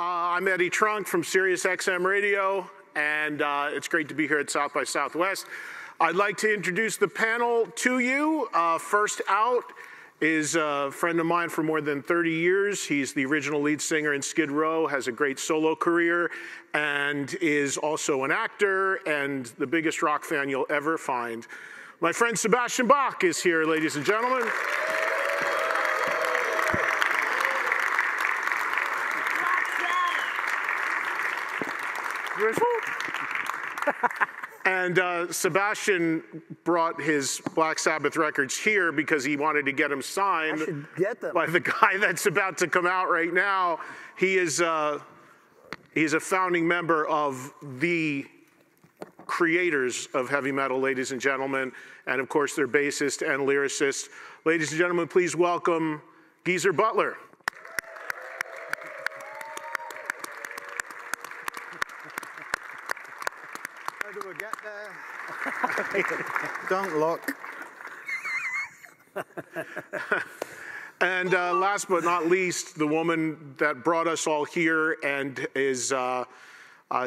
I'm Eddie Trunk from Sirius XM Radio, and it's great to be here at South by Southwest. I'd like to introduce the panel to you. First out is a friend of mine for more than 30 years. He's the original lead singer in Skid Row, has a great solo career, and is also an actor and the biggest rock fan you'll ever find. My friend Sebastian Bach is here, ladies and gentlemen. And Sebastian brought his Black Sabbath records here because he wanted to get them signed by the guy that's about to come out right now. He is a founding member of the creators of heavy metal, ladies and gentlemen, and of course their bassist and lyricist. Ladies and gentlemen, please welcome Geezer Butler. Don't look. And last but not least, the woman that brought us all here and is,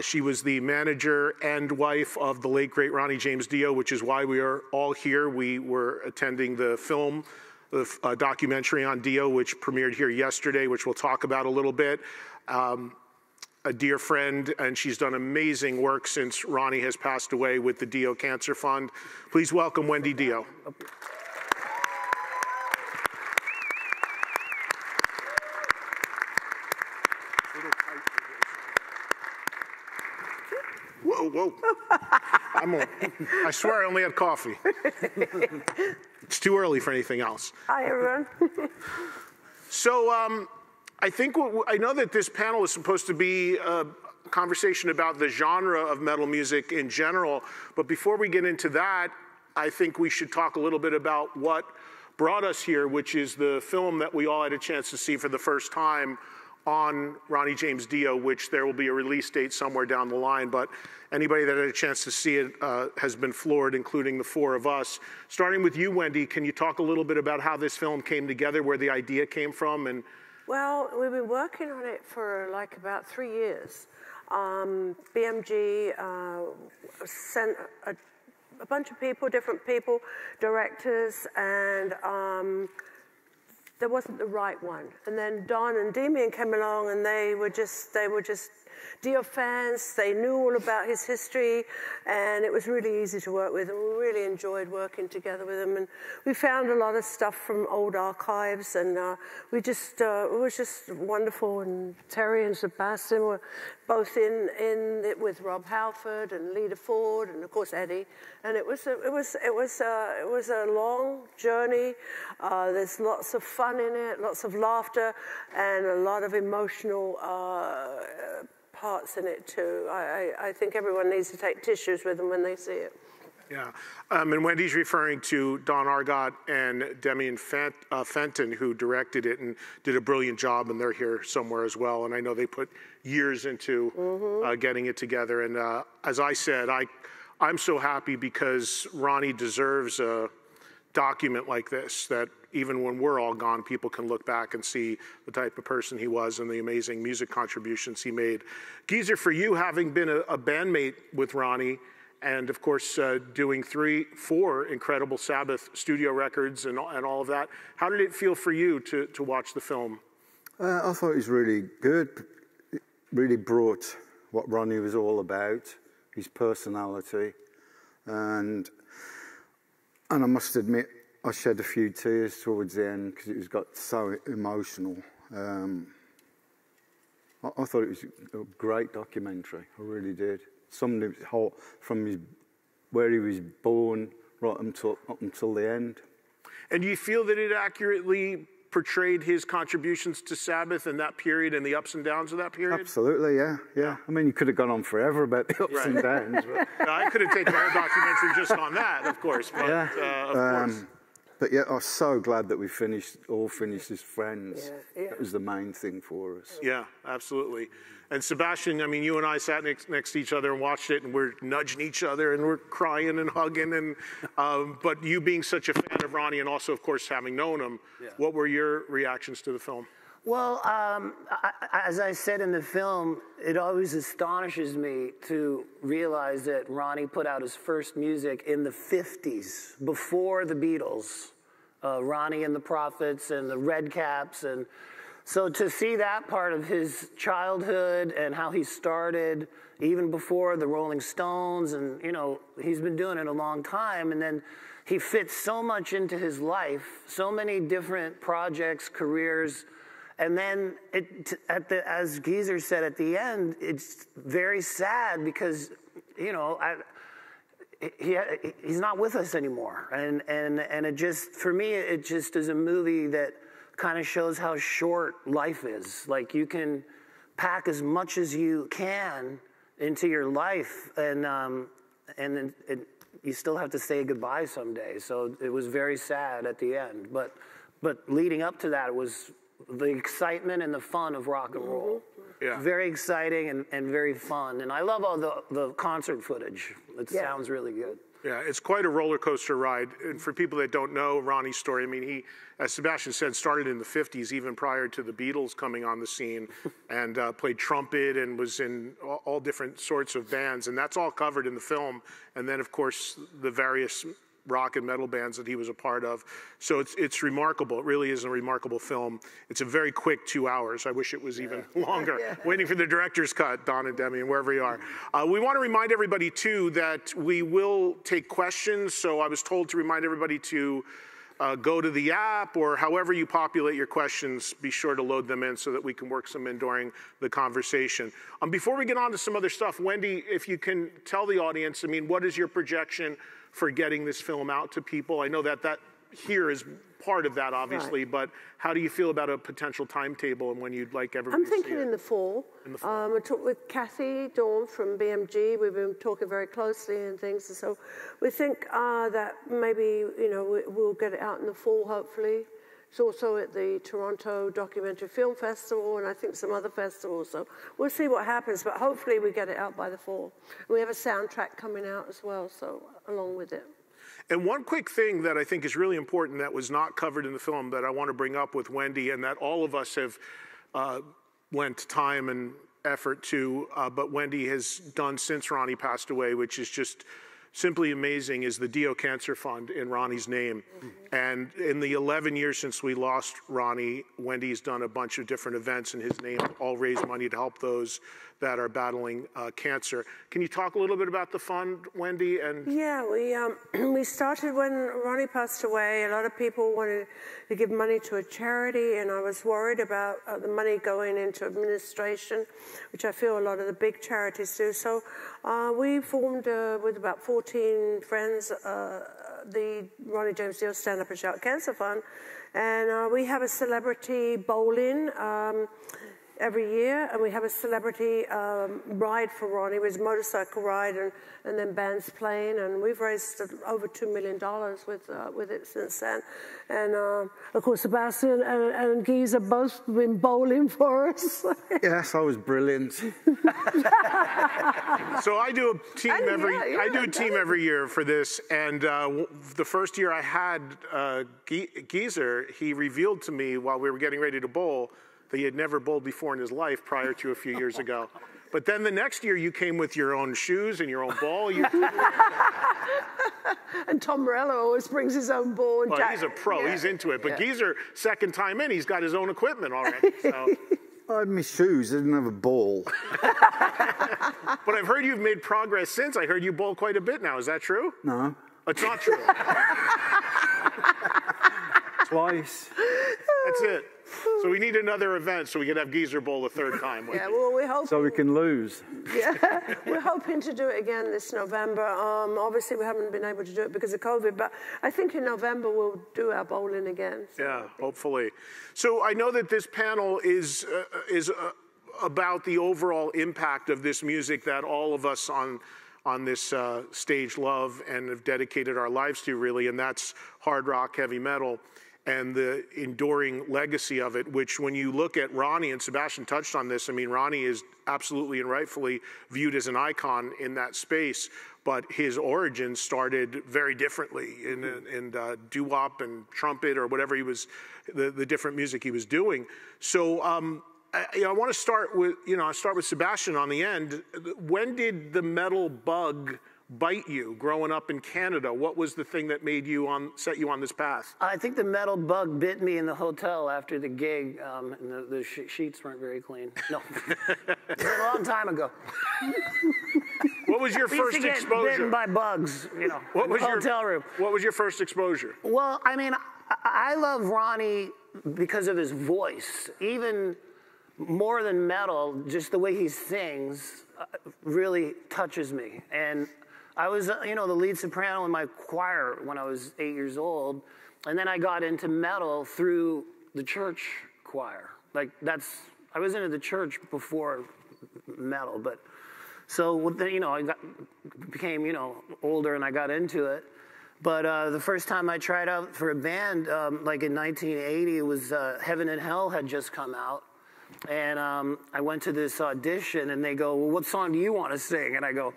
she was the manager and wife of the late, great Ronnie James Dio, which is why we are all here. We were attending the film, the documentary on Dio, which premiered here yesterday, which we'll talk about a little bit. A dear friend, and she's done amazing work since Ronnie has passed away with the Dio Cancer Fund. Please welcome Wendy Dio. Whoa, whoa. I swear I only had coffee. It's too early for anything else. Hi, everyone. So, I think I know that this panel is supposed to be a conversation about the genre of metal music in general, but before we get into that, I think we should talk a little bit about what brought us here, which is the film that we all had a chance to see for the first time on Ronnie James Dio, which there will be a release date somewhere down the line, but anybody that had a chance to see it has been floored, including the four of us. Starting with you, Wendy, can you talk a little bit about how this film came together, where the idea came from, and well, we've been working on it for like about 3 years. BMG sent a bunch of people, different people, directors, and there wasn't the right one. And then Don and Demian came along, and they were just Dio fans. They knew all about his history, and it was really easy to work with, and we really enjoyed working together with him. And we found a lot of stuff from old archives, and it was just wonderful. And Terry and Sebastian were both in it with Rob Halford and Lita Ford, and of course Eddie. And it was a long journey. There's lots of fun in it, lots of laughter, and a lot of emotional parts in it too. I think everyone needs to take tissues with them when they see it. Yeah, and Wendy's referring to Don Argott and Demian Fenton, who directed it and did a brilliant job, and they're here somewhere as well. And I know they put years into getting it together. And as I said, I'm so happy because Ronnie deserves a document like this, that even when we're all gone, people can look back and see the type of person he was and the amazing music contributions he made. Geezer, for you, having been a bandmate with Ronnie, and of course doing four incredible Sabbath studio records and all of that, how did it feel for you to watch the film? I thought it was really good. It really brought what Ronnie was all about, his personality, and I must admit, I shed a few tears towards the end because it got so emotional. I thought it was a great documentary, I really did. Somebody from where he was born right up until the end. And do you feel that it accurately portrayed his contributions to Sabbath in that period and the ups and downs of that period? Absolutely, yeah. I mean, you could have gone on forever about the ups and downs. But I could have taken a whole documentary just on that, of course. But, of course. But yeah, I'm so glad that we all finished as friends. Yeah, yeah. That was the main thing for us. Yeah, absolutely. And Sebastian, I mean, you and I sat next to each other and watched it, and we're nudging each other, and we're crying and hugging. And but you being such a fan of Ronnie, and also, of course, having known him, what were your reactions to the film? Well, as I said in the film, it always astonishes me to realize that Ronnie put out his first music in the 50s, before the Beatles. Ronnie and the Prophets and the Red Caps. And so to see that part of his childhood and how he started, even before the Rolling Stones, and, you know, he's been doing it a long time. And then he fits so much into his life, so many different projects, careers. And then, as Geezer said at the end, it's very sad because, you know, he's not with us anymore. And it just, for me, it just is a movie that kind of shows how short life is. Like, you can pack as much as you can into your life, and then you still have to say goodbye someday. So it was very sad at the end. But leading up to that, it was the excitement and the fun of rock and roll. Yeah. Very exciting and very fun. And I love all the concert footage. It sounds really good. Yeah, it's quite a roller coaster ride. And for people that don't know Ronnie's story, I mean, he, as Sebastian said, started in the 50s, even prior to the Beatles coming on the scene, and played trumpet and was in all different sorts of bands. And that's all covered in the film. And then, of course, the various rock and metal bands that he was a part of. So it's remarkable. It really is a remarkable film. It's a very quick 2 hours. I wish it was even longer. Waiting for the director's cut, Don and Demi, and wherever you are. We want to remind everybody, too, that we will take questions. So I was told to remind everybody to go to the app, or however you populate your questions, be sure to load them in so that we can work some in during the conversation. Before we get on to some other stuff, Wendy, if you can tell the audience, I mean, what is your projection for getting this film out to people? I know that here is part of that, obviously, but how do you feel about a potential timetable and when you'd like everybody to see it? I'm thinking in the fall. In the fall. I talked with Kathy Dawn from BMG. We've been talking very closely and things, and so we think that maybe, you know, we'll get it out in the fall, hopefully. It's also at the Toronto Documentary Film Festival, and I think some other festivals. So we'll see what happens, but hopefully we get it out by the fall. And we have a soundtrack coming out as well, so along with it. And one quick thing that I think is really important that was not covered in the film that I want to bring up with Wendy, and that all of us have lent time and effort to, but Wendy has done since Ronnie passed away, which is just simply amazing, is the Dio Cancer Fund in Ronnie's name. Mm-hmm. And in the 11 years since we lost Ronnie, Wendy's done a bunch of different events in his name, all raise money to help those that are battling cancer. Can you talk a little bit about the fund, Wendy? And yeah, we started when Ronnie passed away. A lot of people wanted to give money to a charity, and I was worried about the money going into administration, which I feel a lot of the big charities do. So we formed, with about 14 friends, the Ronnie James Dio Stand Up and Shout Cancer Fund, and we have a celebrity bowling every year, and we have a celebrity ride for Ronnie, with motorcycle ride, and then bands playing, and we've raised over $2 million with it since then. And of course, Sebastian and Geezer both been bowling for us. Yes, I was brilliant. So I do a team every year for this, and the first year I had Geezer, he revealed to me while we were getting ready to bowl that he had never bowled before in his life prior to a few years ago. But then the next year, you came with your own shoes and your own ball. And Tom Morello always brings his own ball. And he's a pro. Yeah. He's into it. But Geezer, second time in, he's got his own equipment already. So. I had my shoes. I didn't have a ball. But I've heard you've made progress since. I heard you bowl quite a bit now. Is that true? No. It's not true. Twice. That's it. So we need another event so we can have Geezer bowl a third time. Yeah, well, we hope so we can lose. Yeah, we're hoping to do it again this November. Obviously, we haven't been able to do it because of COVID, but I think in November we'll do our bowling again. So yeah, hopefully. So I know that this panel is about the overall impact of this music that all of us on this stage love and have dedicated our lives to, really, and that's hard rock, heavy metal. and the enduring legacy of it, which when you look at Ronnie, and Sebastian touched on this, I mean, Ronnie is absolutely and rightfully viewed as an icon in that space, but his origins started very differently in doo-wop and trumpet or whatever he was, the different music he was doing. So I want to start with, start with Sebastian on the end. When did the metal bug bite you growing up in Canada? What was the thing that made you set you on this path? I think the metal bug bit me in the hotel after the gig, and the sheets weren't very clean. No, it was a long time ago. What was your first exposure? Bitten by bugs, what was in the hotel room. What was your first exposure? Well, I mean, I love Ronnie because of his voice, even more than metal. Just the way he sings really touches me, and I was, the lead soprano in my choir when I was 8 years old, and then I got into metal through the church choir. I was into the church before metal, but so I became older and I got into it. But the first time I tried out for a band, like in 1980, it was Heaven and Hell had just come out. And I went to this audition, and they go, well, what song do you want to sing? And I go,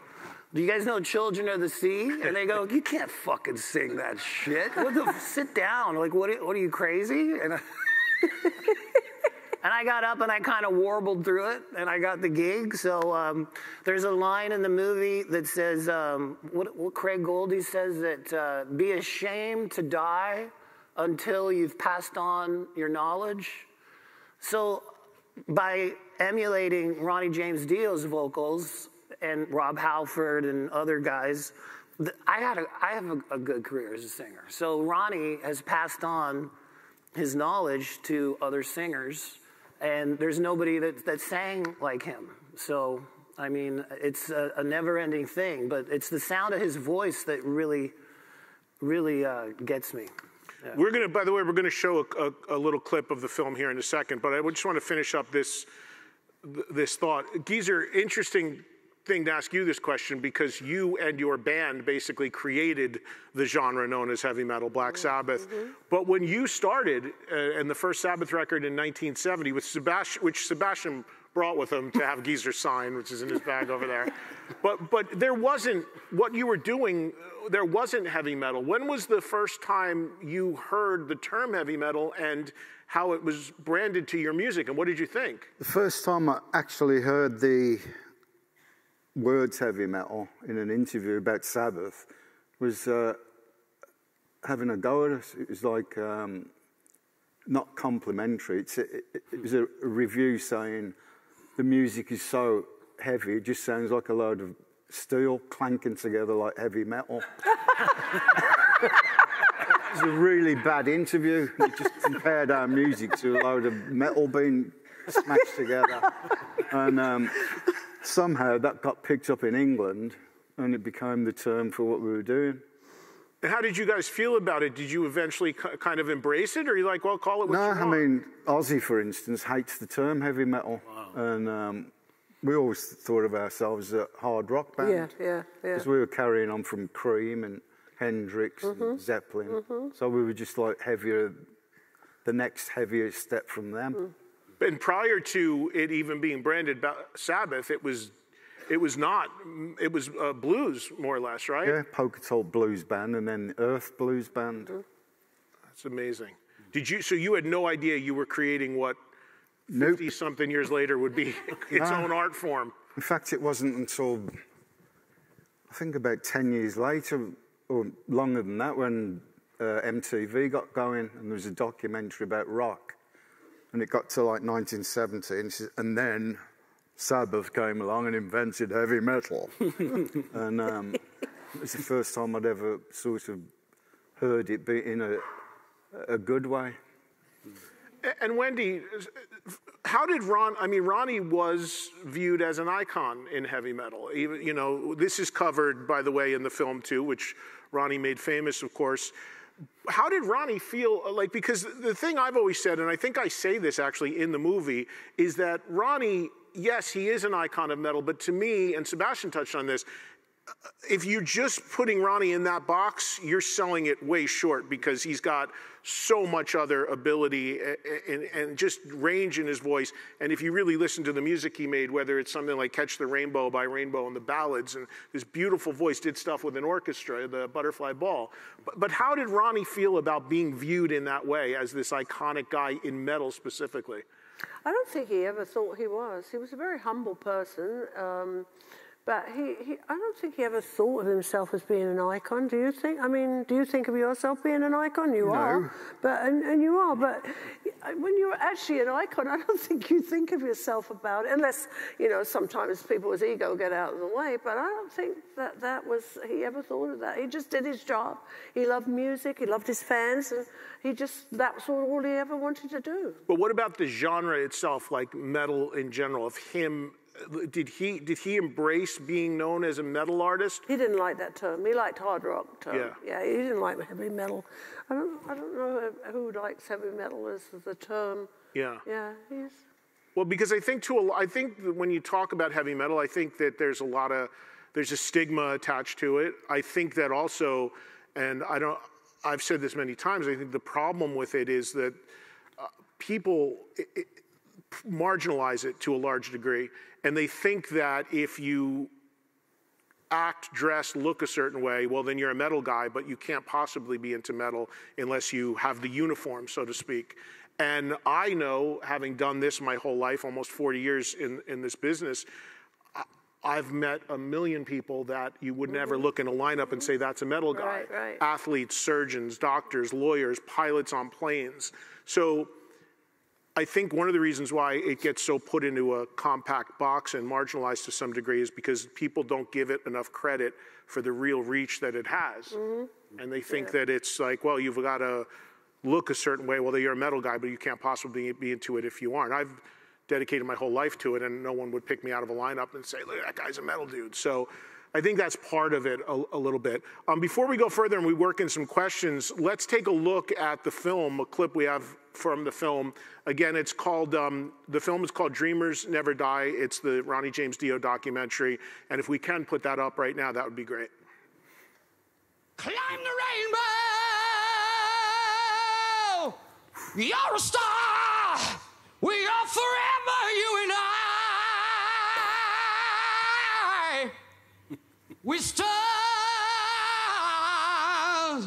do you guys know Children of the Sea? And they go, you can't fucking sing that shit. Sit down. Like, what are you, crazy? And and I got up, and I kind of warbled through it, and I got the gig. So there's a line in the movie that says, what Craig Goldie says, that be ashamed to die until you've passed on your knowledge. So by emulating Ronnie James Dio's vocals and Rob Halford and other guys, I have a good career as a singer. So Ronnie has passed on his knowledge to other singers, and there's nobody that sang like him. So, I mean, it's a never-ending thing, but it's the sound of his voice that really, really gets me. Yeah. We're going to, by the way, we're going to show a little clip of the film here in a second, but I just want to finish up this thought. Geezer, interesting thing to ask you this question, because you and your band basically created the genre known as heavy metal, Black Sabbath. Mm-hmm. But when you started, and the first Sabbath record in 1970, which Sebastian brought with him to have Geezer sign, which is in his bag over there. But there wasn't, what you were doing, there wasn't heavy metal. When was the first time you heard the term heavy metal and how it was branded to your music, and what did you think? The first time I actually heard the words heavy metal in an interview about Sabbath was having a go at us. It was like, not complimentary, it was a review saying, the music is so heavy, it just sounds like a load of steel clanking together like heavy metal. It was a really bad interview. It just compared our music to a load of metal being smashed together. And somehow that got picked up in England, and it became the term for what we were doing. How did you guys feel about it? Did you eventually kind of embrace it, or you like, well, call it what you want? No, I mean, Ozzy, for instance, hates the term heavy metal. Wow. And we always thought of ourselves as a hard rock band. Yeah, yeah, yeah. Because we were carrying on from Cream and Hendrix and Zeppelin. So we were just like heavier, the next heaviest step from them. And prior to it even being branded Sabbath, it was blues, more or less, right? Yeah, Pocatello Blues Band and then Earth Blues Band. That's amazing. So you had no idea you were creating what 50-something years later would be its own art form? In fact, it wasn't until, I think about 10 years later, or longer than that, when MTV got going and there was a documentary about rock. And it got to like 1970, and then Sabbath came along and invented heavy metal. And it was the first time I'd ever sort of heard it be in a good way. And Wendy, how did Ronnie was viewed as an icon in heavy metal. Even, this is covered, by the way, in the film too, which Ronnie made famous, of course. How did Ronnie feel, because the thing I've always said, and I think I say this actually in the movie, is that Ronnie, yes, he is an icon of metal, but to me, and Sebastian touched on this, if you're just putting Ronnie in that box, you're selling it way short, because he's got so much other ability and just range in his voice. And if you really listen to the music he made, whether it's something like Catch the Rainbow by Rainbow and the ballads, and this beautiful voice, did stuff with an orchestra, the Butterfly Ball. But how did Ronnie feel about being viewed in that way as this iconic guy in metal specifically? I don't think he ever thought he was. He was a very humble person. But I don't think he ever thought of himself as being an icon. Do you think? I mean, do you think of yourself being an icon? You are. But and you are. But when you're actually an icon, I don't think you think of yourself about it, unless, you know, sometimes people's ego get out of the way. But I don't think that he ever thought of that. He just did his job. He loved music. He loved his fans, and he just, that's all he ever wanted to do. But what about the genre itself, like metal in general, of him? Did he embrace being known as a metal artist? He didn't like that term. He liked hard rock term. Yeah, yeah, he didn't like heavy metal. I don't know who likes heavy metal as the term. Yeah. Yeah, he's... Well, because I think I think when you talk about heavy metal, I think that there's a stigma attached to it. I think that also, and I've said this many times, I think the problem with it is that people marginalize it to a large degree, and they think that if you act, dress, look a certain way, well, then you're a metal guy, but you can't possibly be into metal unless you have the uniform, so to speak. And I know, having done this my whole life, almost 40 years in this business, I've met a million people that you would never look in a lineup and say that's a metal guy. Right, right. Athletes, surgeons, doctors, lawyers, pilots on planes. So I think one of the reasons why it gets so put into a compact box and marginalized to some degree is because people don't give it enough credit for the real reach that it has. Mm-hmm. And they think that it's like, well, you've got to look a certain way. Well, you're a metal guy, but you can't possibly be into it if you aren't. I've dedicated my whole life to it, and no one would pick me out of a lineup and say, look, that guy's a metal dude. So I think that's part of it a little bit. Before we go further and we work in some questions, let's take a look at the film, a clip we have from the film. Again, it's called, the film is called Dreamers Never Die. It's the Ronnie James Dio documentary. And if we can put that up right now, that would be great. Climb the rainbow! You're a star! We are forever, you and I! We stars.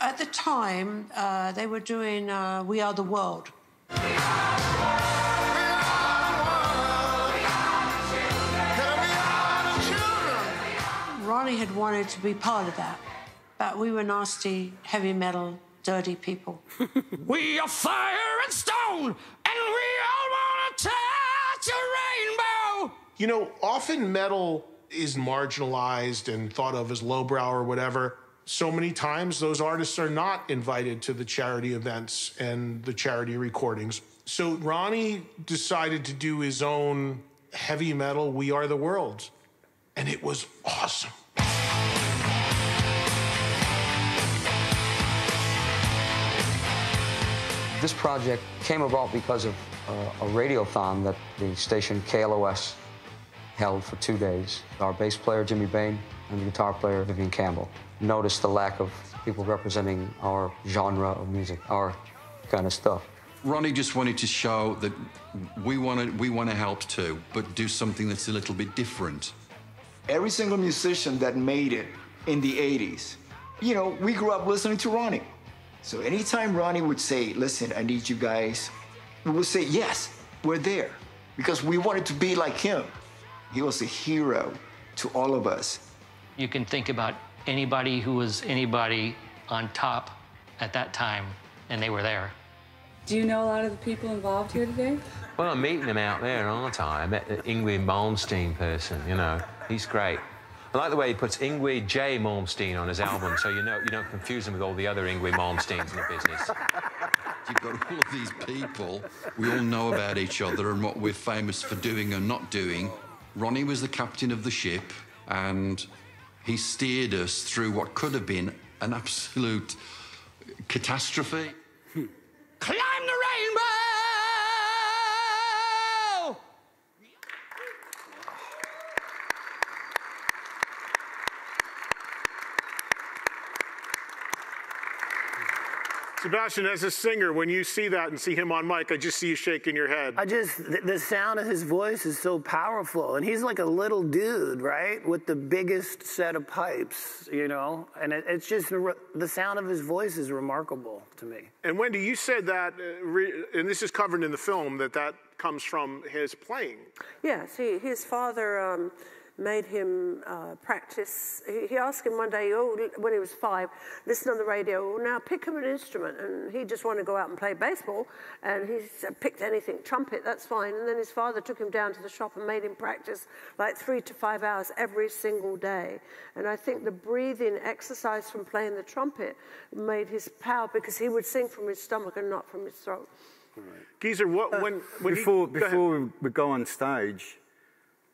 At the time, they were doing We Are The World. We are the world, we are the children, yeah, we are the children. Ronnie had wanted to be part of that, but we were nasty, heavy metal, dirty people. We are fire and stone, and we all want to touch a rainbow. You know, often metal is marginalized and thought of as lowbrow or whatever. So many times those artists are not invited to the charity events and the charity recordings. So Ronnie decided to do his own heavy metal We Are The World, and it was awesome. This project came about because of a radiothon that the station KLOS held for 2 days. Our bass player, Jimmy Bain, and the guitar player, Vivian Campbell, noticed the lack of people representing our genre of music, our kind of stuff. Ronnie just wanted to show that we want to help too, but do something that's a little bit different. Every single musician that made it in the 80s, you know, we grew up listening to Ronnie. So anytime Ronnie would say, listen, I need you guys, we would say, yes, we're there, because we wanted to be like him. He was a hero to all of us. You can think about anybody who was anybody on top at that time, and they were there. Do you know a lot of the people involved here today? Well, I'm meeting them out there, aren't I? I met the Yngwie Malmsteen person, you know. He's great. I like the way he puts Yngwie J. Malmsteen on his album, so you know you don't confuse him with all the other Yngwie Malmsteens in the business. You've got all of these people. We all know about each other and what we're famous for doing and not doing. Ronnie was the captain of the ship, and he steered us through what could have been an absolute catastrophe. Climb the rainbow! Sebastian, as a singer, when you see that and see him on mic, I just see you shaking your head. The sound of his voice is so powerful. And he's like a little dude, right? With the biggest set of pipes, you know? And it's just, the sound of his voice is remarkable to me. And Wendy, you said that, and this is covered in the film, that that comes from his playing. Yes, his father made him practice. He asked him one day, when he was 5, listen on the radio, now pick him an instrument. And he just wanted to go out and play baseball. And he said, picked anything, trumpet, that's fine. And then his father took him down to the shop and made him practice like 3 to 5 hours every single day. And I think the breathing exercise from playing the trumpet made his power, because he would sing from his stomach and not from his throat. Right. Geezer, before we go on stage,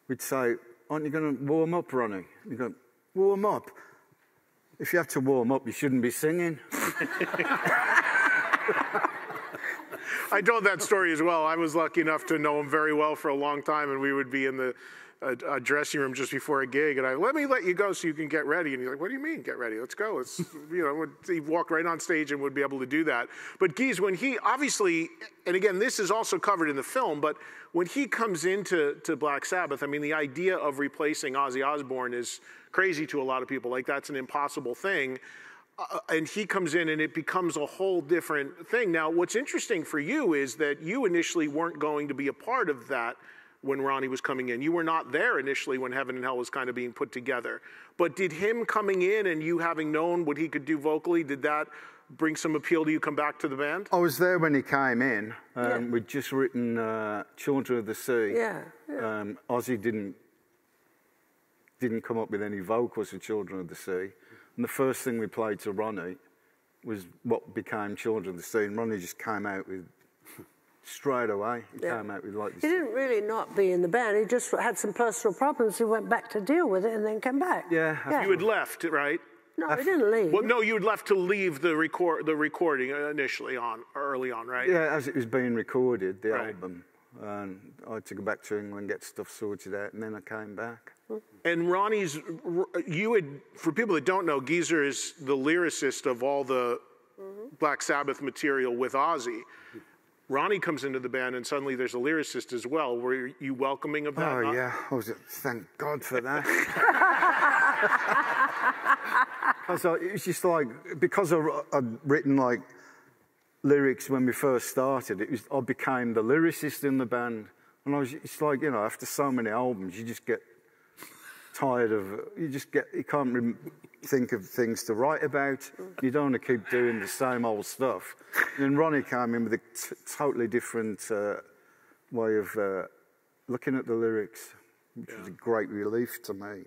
we'd say, aren't you going to warm up, Ronnie? You go, warm up? If you have to warm up, you shouldn't be singing. I told that story as well. I was lucky enough to know him very well for a long time, and we would be in the dressing room just before a gig, and I let me let you go so you can get ready. And he's like, what do you mean, get ready? Let's go. It's, you know, he walked right on stage and would be able to do that. But Geez, when he obviously, and again, this is also covered in the film, but when he comes into Black Sabbath, I mean, the idea of replacing Ozzy Osbourne is crazy to a lot of people. Like, that's an impossible thing. And he comes in and it becomes a whole different thing. Now, what's interesting for you is that you initially weren't going to be a part of that when Ronnie was coming in. You were not there initially when Heaven and Hell was kind of being put together. But did him coming in and you having known what he could do vocally, did that bring some appeal to you, come back to the band? I was there when he came in. We'd just written Children of the Sea. Yeah, yeah. Ozzy didn't come up with any vocals for Children of the Sea. And the first thing we played to Ronnie was what became Children of the Sea. And Ronnie just came out with, straight away, he came out with like this. He didn't really not be in the band. He just had some personal problems. He went back to deal with it and then came back. Yeah. You had left, right? No, I didn't leave. Well, no, you had left to leave the recording initially early on, right? Yeah, as it was being recorded, the album. I had to go back to England, get stuff sorted out, and then I came back. And Ronnie's, for people that don't know, Geezer is the lyricist of all the Black Sabbath material with Ozzy. Ronnie comes into the band and suddenly there's a lyricist as well. Were you welcoming of that? Oh, yeah. I was like, thank God for that. I was like, it's just like, because I'd written like lyrics when we first started, I became the lyricist in the band. And it's like, you know, after so many albums, you just get tired of, you can't think of things to write about. You don't want to keep doing the same old stuff. And then Ronnie came in with a totally different way of looking at the lyrics, which was a great relief to me.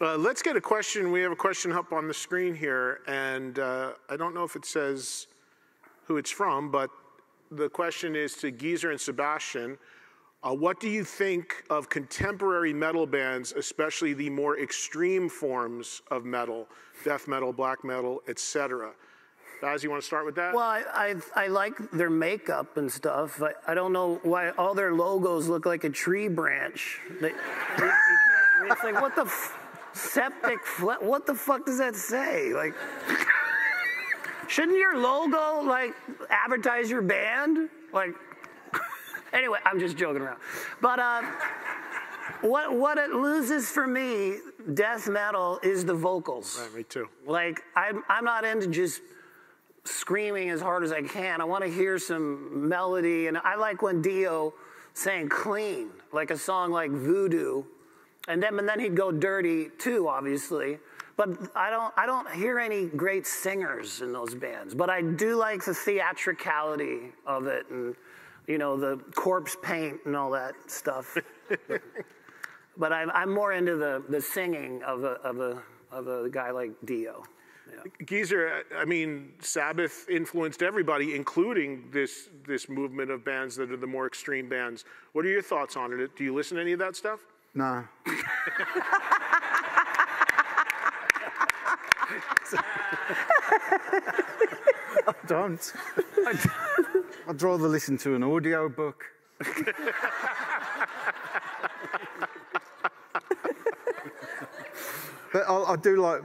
Let's get a question. We have a question up on the screen here, and I don't know if it says who it's from, but the question is to Geezer and Sebastian. What do you think of contemporary metal bands, especially the more extreme forms of metal, death metal, black metal, etc.? Baz, you want to start with that? Well, I like their makeup and stuff. I don't know why all their logos look like a tree branch. It's like, what the what the fuck does that say? Like, shouldn't your logo like advertise your band? Like. Anyway, I'm just joking around. But what it loses for me, death metal, is the vocals. Right, me too. Like, I'm not into just screaming as hard as I can. I want to hear some melody. And I like when Dio sang clean, like a song like Voodoo. And then he'd go dirty too, obviously. But I don't hear any great singers in those bands. But I do like the theatricality of it, and you know, the corpse paint and all that stuff. But I'm more into the singing of a guy like Dio. Yeah. Geezer, I mean, Sabbath influenced everybody, including this movement of bands that are the more extreme bands. What are your thoughts on it? Do you listen to any of that stuff? No. I don't. I'd rather listen to an audio book. But I do like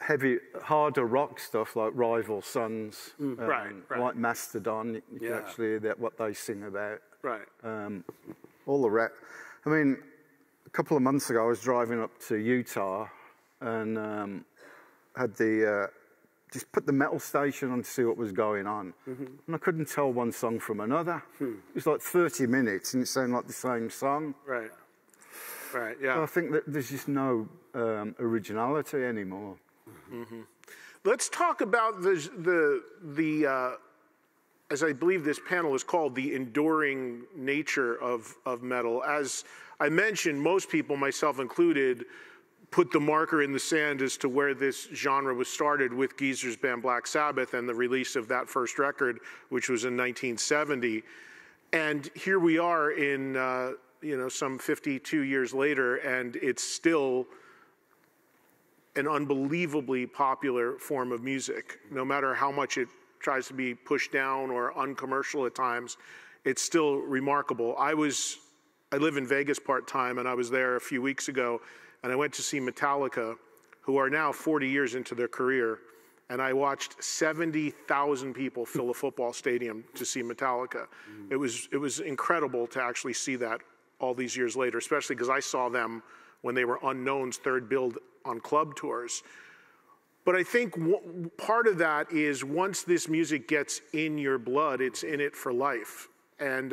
heavy harder rock stuff like Rival Sons, like Mastodon, you can actually hear that, what they sing about. Right. All the rap. I mean, a couple of months ago, I was driving up to Utah and had the, just put the metal station on to see what was going on. And I couldn't tell one song from another. It was like 30 minutes and it sounded like the same song. Right. Right, yeah. So I think that there's just no originality anymore. Let's talk about the as I believe this panel is called, the enduring nature of metal. As I mentioned, most people, myself included, put the marker in the sand as to where this genre was started with Geezer's band Black Sabbath and the release of that first record, which was in 1970. And here we are in, you know, some 52 years later, and it's still an unbelievably popular form of music. No matter how much it tries to be pushed down or uncommercial at times, it's still remarkable. I live in Vegas part-time, and I was there a few weeks ago, and I went to see Metallica, who are now 40 years into their career, and I watched 70,000 people fill a football stadium to see Metallica. It was incredible to actually see that all these years later, especially because I saw them when they were Unknown's third build on club tours. But I think part of that is once this music gets in your blood, it's in it for life. And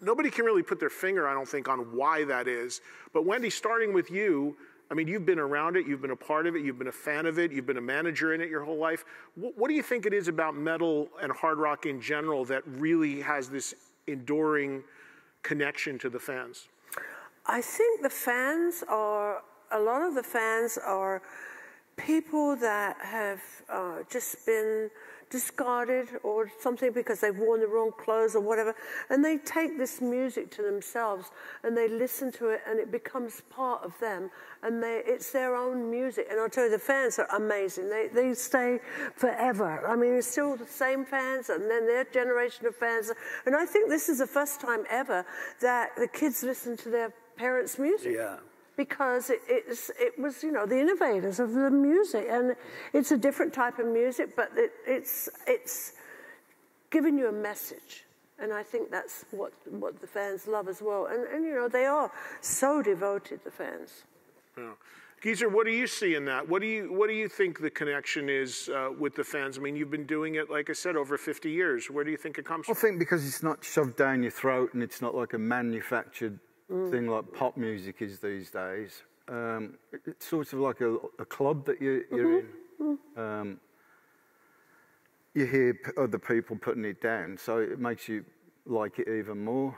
nobody can really put their finger, I don't think, on why that is. But Wendy, starting with you, I mean, you've been around it, you've been a part of it, you've been a fan of it, you've been a manager in it your whole life. What do you think it is about metal and hard rock in general that really has this enduring connection to the fans? I think a lot of the fans are people that have just been discarded or something because they've worn the wrong clothes or whatever, and they take this music to themselves and they listen to it and it becomes part of them, and it's their own music. And I'll tell you, the fans are amazing. They stay forever. I mean, it's still the same fans and then their generation of fans. And I think this is the first time ever that the kids listen to their parents' music. Yeah. Because it was, you know, the innovators of the music, and it's a different type of music, but it's giving you a message, and I think that's what the fans love as well. And you know, they are so devoted, the fans. Yeah. Geezer, what do you see in that? What do you think the connection is with the fans? I mean, you've been doing it, like I said, over 50 years. Where do you think it comes from? I think because it's not shoved down your throat, and it's not like a manufactured thing like pop music is these days. It's sort of like a club that you're in. You hear other people putting it down, so it makes you like it even more.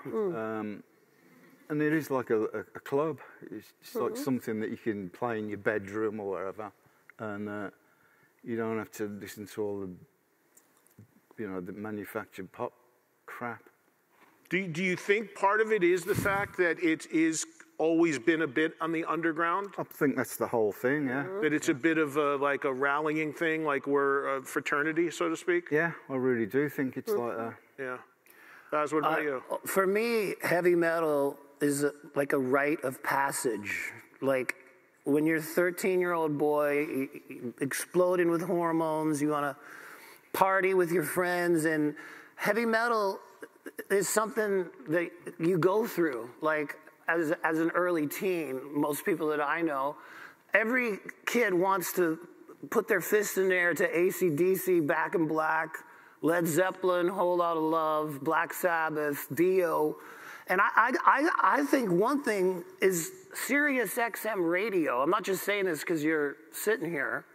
And it is like a club. It's like something that you can play in your bedroom or wherever, and you don't have to listen to all the, you know, the manufactured pop crap. Do you think part of it is the fact that it is always been a bit on the underground? I think that's the whole thing, yeah. That it's a bit of like a rallying thing, like we're a fraternity, so to speak? Yeah, I really do think it's like that. Yeah. Baz, what about you? For me, heavy metal is like a rite of passage. Like when you're a 13-year-old boy, exploding with hormones, you want to party with your friends, and heavy metal is something that you go through, like as an early teen. Most people that I know, every kid wants to put their fist in the air to AC/DC, Back in Black, Led Zeppelin, Whole Lotta Love, Black Sabbath, Dio. And I think one thing is Sirius XM Radio. I'm not just saying this because you're sitting here,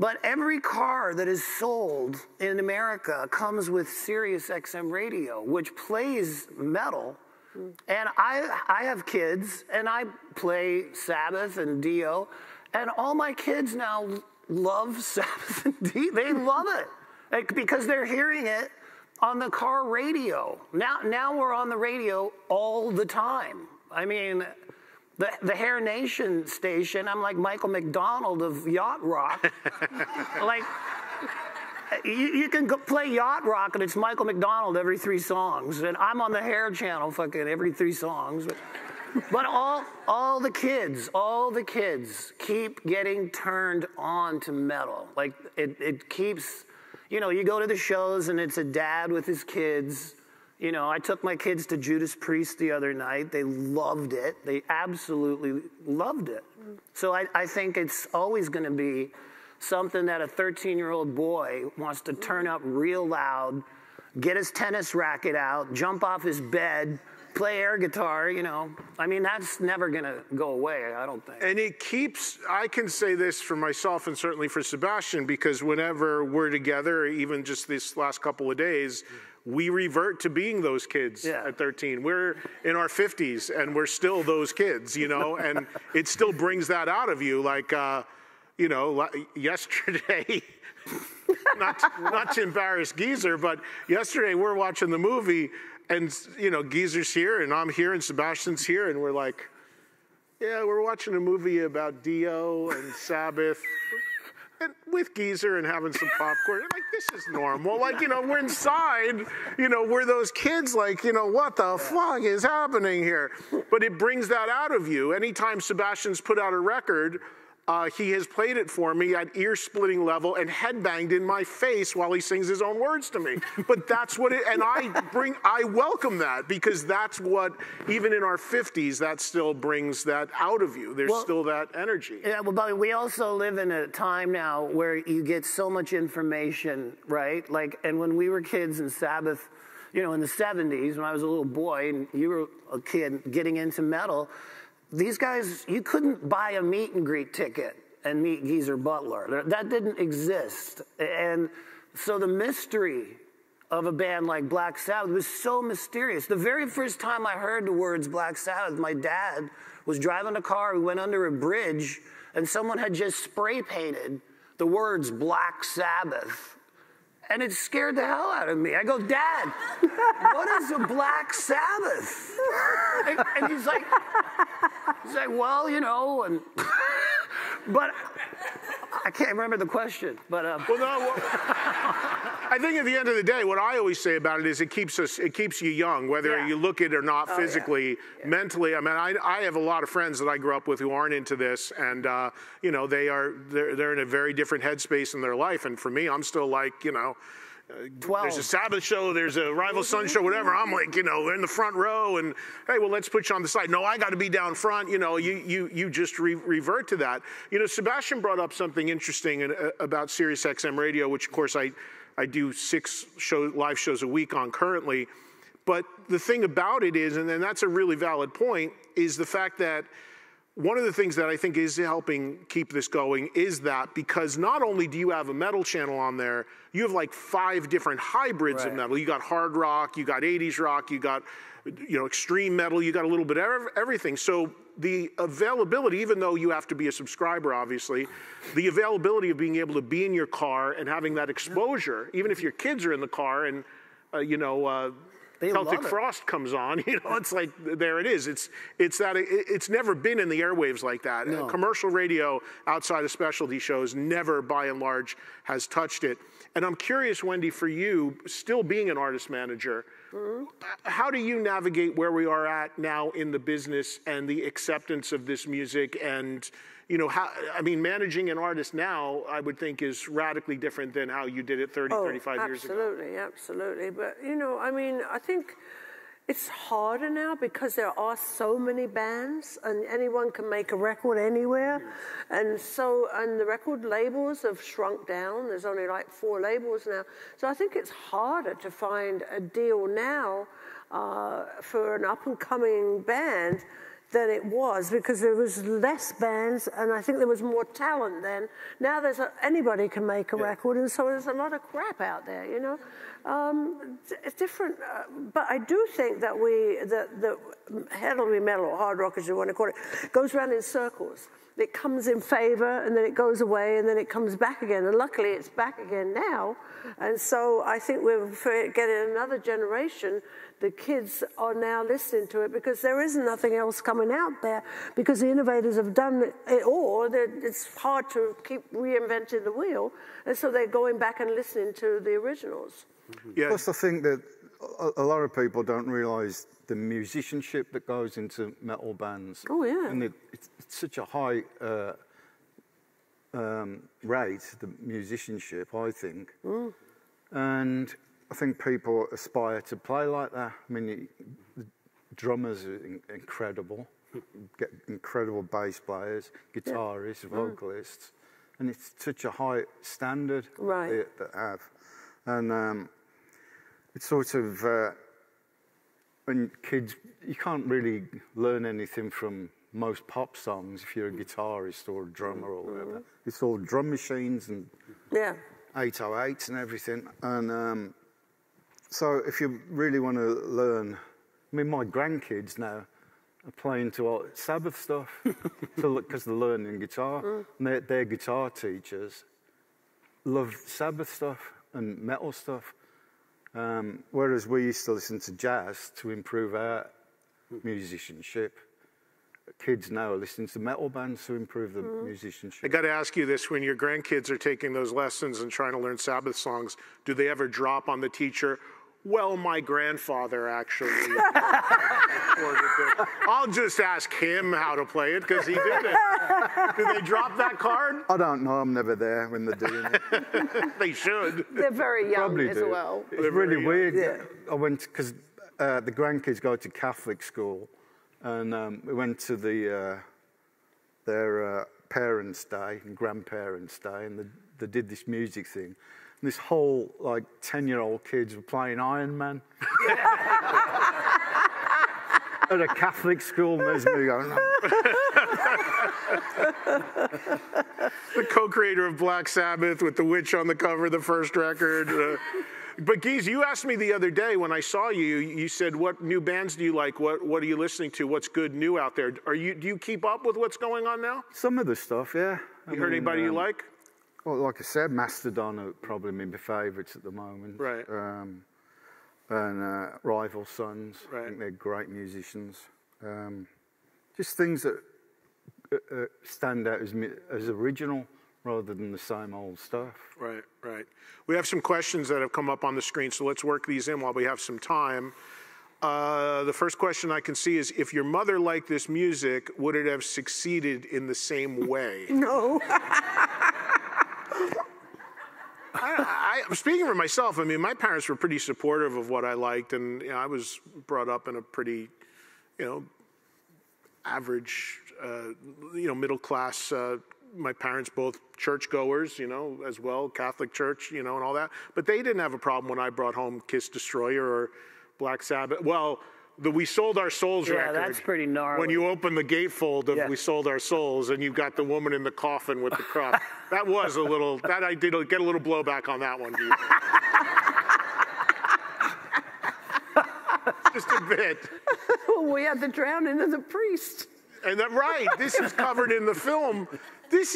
but every car that is sold in America comes with Sirius XM Radio, which plays metal. And I have kids, and I play Sabbath and Dio, and all my kids now love Sabbath and Dio. They love it, like, because they're hearing it on the car radio. Now we're on the radio all the time. I mean, The Hair Nation station, I'm like Michael McDonald of Yacht Rock. Like, you can go play Yacht Rock and it's Michael McDonald every 3 songs. And I'm on the Hair Channel fucking every 3 songs. But all the kids keep getting turned on to metal. Like, it keeps, you know, you go to the shows and it's a dad with his kids. You know, I took my kids to Judas Priest the other night. They loved it. They absolutely loved it. So I think it's always going to be something that a 13-year-old boy wants to turn up real loud, get his tennis racket out, jump off his bed, play air guitar, you know. I mean, that's never going to go away, I don't think. And it keeps, I can say this for myself and certainly for Sebastian, because whenever we're together, even just this last couple of days, we revert to being those kids at 13. We're in our 50s and we're still those kids, you know, and it still brings that out of you. Like, you know, yesterday, not to embarrass Geezer, but yesterday we're watching the movie and, you know, Geezer's here and I'm here and Sebastian's here and we're like, yeah, we're watching a movie about Dio and Sabbath and with Geezer and having some popcorn. Like, this is normal. Like, you know, we're inside, you know, we're those kids like, you know, what the fuck is happening here? But it brings that out of you. Anytime Sebastian's put out a record, he has played it for me at ear-splitting level and headbanged in my face while he sings his own words to me. But that's what it, and I welcome that, because that's what, even in our 50s, that still brings that out of you. There's still that energy. Yeah, well, Bobby, we also live in a time now where you get so much information, right? Like, and when we were kids in Sabbath, you know, in the 70s, when I was a little boy and you were a kid getting into metal, these guys, you couldn't buy a meet and greet ticket and meet Geezer Butler. That didn't exist. And so the mystery of a band like Black Sabbath was so mysterious. The very first time I heard the words Black Sabbath, my dad was driving a car, we went under a bridge, and someone had just spray painted the words Black Sabbath. And it scared the hell out of me. I go, Dad, what is a Black Sabbath? And he's like, well, you know, and but I can't remember the question. But well, no, well, I think at the end of the day, what I always say about it is it keeps you young, whether you look at it or not physically, mentally. I mean, I have a lot of friends that I grew up with who aren't into this, and you know, they're in a very different headspace in their life. And for me, I'm still like, you know, 12. There's a Sabbath show, there's a Rival Sons show, whatever. I'm like, you know, we're in the front row, and hey, well, let's put you on the side. No, I got to be down front. You know, you just revert to that. You know, Sebastian brought up something interesting about Sirius XM Radio, which of course I do 6 live shows a week on currently. But the thing about it is, and that's a really valid point, is the fact that one of the things that I think is helping keep this going is that, because not only do you have a metal channel on there, you have like 5 different hybrids of metal. You got hard rock, you got 80s rock, you got, you know, extreme metal, you got a little bit of everything. So the availability, even though you have to be a subscriber, obviously, the availability of being able to be in your car and having that exposure, even if your kids are in the car and, you know, Celtic Frost comes on, you know, it's like, there it is. It's never been in the airwaves like that. No. Commercial radio outside of specialty shows never, by and large, has touched it. And I'm curious, Wendy, for you, still being an artist manager, how do you navigate where we are at now in the business and the acceptance of this music? And, you know, how, I mean, managing an artist now, I would think, is radically different than how you did it 35 years ago. Absolutely. But, you know, I mean, I think it's harder now because there are so many bands and anyone can make a record anywhere. And so, and the record labels have shrunk down. There's only like 4 labels now. So I think it's harder to find a deal now for an up-and-coming band than it was, because there was less bands and I think there was more talent then. Now there's anybody can make a record, and so there's a lot of crap out there, you know. It's different, but I do think that that heavy metal or hard rock, as you want to call it, goes around in circles. It comes in favor and then it goes away and then it comes back again. And luckily it's back again now. And so I think we're getting another generation. The kids are now listening to it because there is nothing else coming out there, because the innovators have done it all. It's hard to keep reinventing the wheel. And so they're going back and listening to the originals. Yeah. Plus I think that a lot of people don't realise the musicianship that goes into metal bands. Oh, yeah. And it's such a high rate, the musicianship, I think. Mm. And I think people aspire to play like that. I mean, the drummers are incredible. Get incredible bass players, guitarists, vocalists. And it's such a high standard that they have. And it's sort of, when kids, you can't really learn anything from most pop songs if you're a guitarist or a drummer or whatever. It's all drum machines and 808s and everything. And so if you really want to learn, I mean, my grandkids now, playing to all Sabbath stuff because they're learning guitar. And their guitar teachers love Sabbath stuff and metal stuff. Whereas we used to listen to jazz to improve our musicianship. Kids now are listening to metal bands to improve the musicianship. I got to ask you this, when your grandkids are taking those lessons and trying to learn Sabbath songs, do they ever drop on the teacher, well, my grandfather actually I'll just ask him how to play it because he did it. Do they drop that card? I don't know. I'm never there when they're doing it. They should. They're very young well. It's really weird. Yeah. I went because the grandkids go to Catholic school, and we went to their parents' day and grandparents' day, and they did this music thing. This whole, like, 10-year-old kids were playing Iron Man. At a Catholic school, and there's me going, The co-creator of Black Sabbath with the witch on the cover of the first record. But Geezer, you asked me the other day when I saw you, you said, what new bands do you like? What are you listening to? What's good new out there? Do you keep up with what's going on now? Some of the stuff, yeah. I mean, heard anybody you like? Well, like I said, Mastodon are probably my favourites at the moment. Right. And Rival Sons. Right. I think they're great musicians. Just things that stand out as original rather than the same old stuff. Right, right. We have some questions that have come up on the screen, so let's work these in while we have some time. The first question I can see is, if your mother liked this music, would it have succeeded in the same way? No. I'm speaking for myself. I mean, my parents were pretty supportive of what I liked, and I was brought up in a pretty, average, middle class. My parents both churchgoers, as well, Catholic church, and all that. But they didn't have a problem when I brought home Kiss Destroyer or Black Sabbath. Well, the We Sold Our Souls record. Yeah, that's pretty gnarly. When you open the gatefold of We Sold Our Souls and you've got the woman in the coffin with the cross. That was a little, that I did get a little blowback on that one. Just a bit. We had the drowning of the priest. And that, right, this is covered in the film. This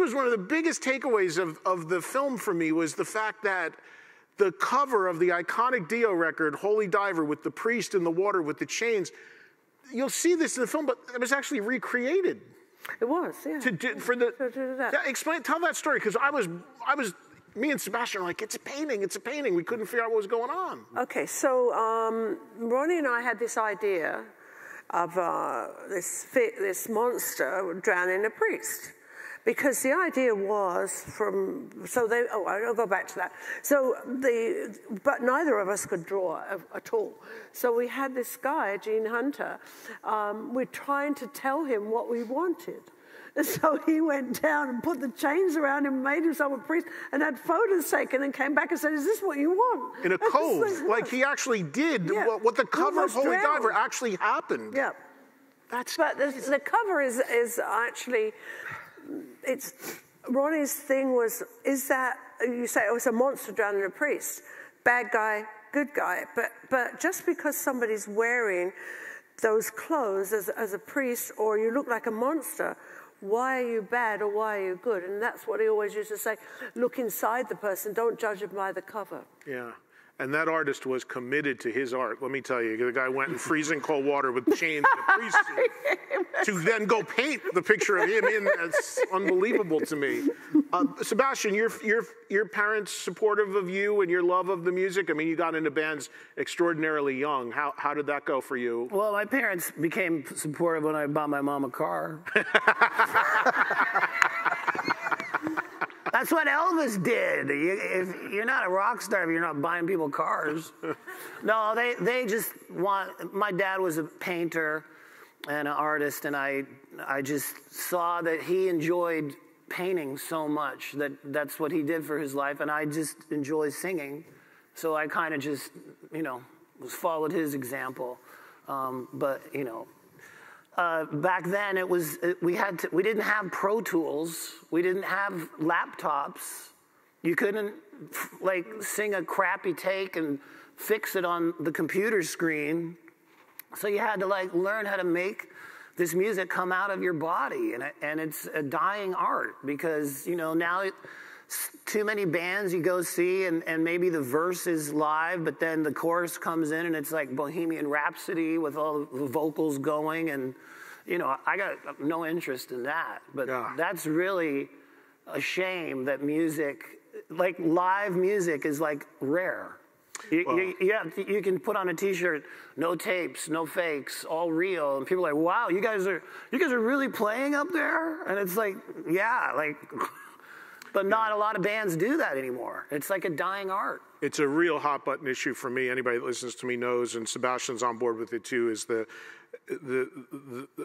was one of the biggest takeaways of the film for me, was the fact that the cover of the iconic Dio record, Holy Diver, with the priest in the water with the chains, you'll see this in the film, but it was actually recreated. It was, yeah. Tell that story, because me and Sebastian were like, it's a painting. We couldn't figure out what was going on. Okay, so Ronnie and I had this idea of this monster drowning a priest. Because the idea was I'll go back to that. But neither of us could draw at all. So we had this guy, Gene Hunter, we're trying to tell him what we wanted. And so he went down and put the chains around him, made himself a priest, and had photos taken and came back and said, is this what you want? In a cove, like he actually did. Yeah. What the cover of Holy Diver actually happened. Yeah. But the cover is actually... Ronnie's thing was, is that, you say, oh, it's a monster drowning a priest. Bad guy, good guy. But just because somebody's wearing those clothes as a priest, or you look like a monster, why are you bad or why are you good? And that's what he always used to say, look inside the person, don't judge him by the cover. Yeah. And that artist was committed to his art. Let me tell you, the guy went in freezing cold water with chains and a priest suit to then go paint the picture of him in. That's unbelievable to me. Sebastian, your parents supportive of you and your love of the music? I mean, you got into bands extraordinarily young. How did that go for you? Well, my parents became supportive when I bought my mom a car. That's what Elvis did. If you're not a rock star, if you're not buying people cars. No, they just want... My dad was a painter and an artist, and I just saw that he enjoyed painting so much that that's what he did for his life, and I just enjoy singing. So I kind of just, you know, followed his example. But, you know... back then, it was we didn't have Pro Tools, we didn't have laptops. You couldn't like sing a crappy take and fix it on the computer screen. So you had to like learn how to make this music come out of your body, and it's a dying art because you know now too many bands you go see and maybe the verse is live, but then the chorus comes in and it's like Bohemian Rhapsody with all the vocals going, and you know I got no interest in that. But yeah, that's really a shame that music, like live music, is like rare. You can put on a T-shirt, no tapes, no fakes, all real, and people are like, wow, you guys are really playing up there, and it's like, yeah, like. But not a lot of bands do that anymore. It's like a dying art. It's a real hot button issue for me. Anybody that listens to me knows, and Sebastian's on board with it too, is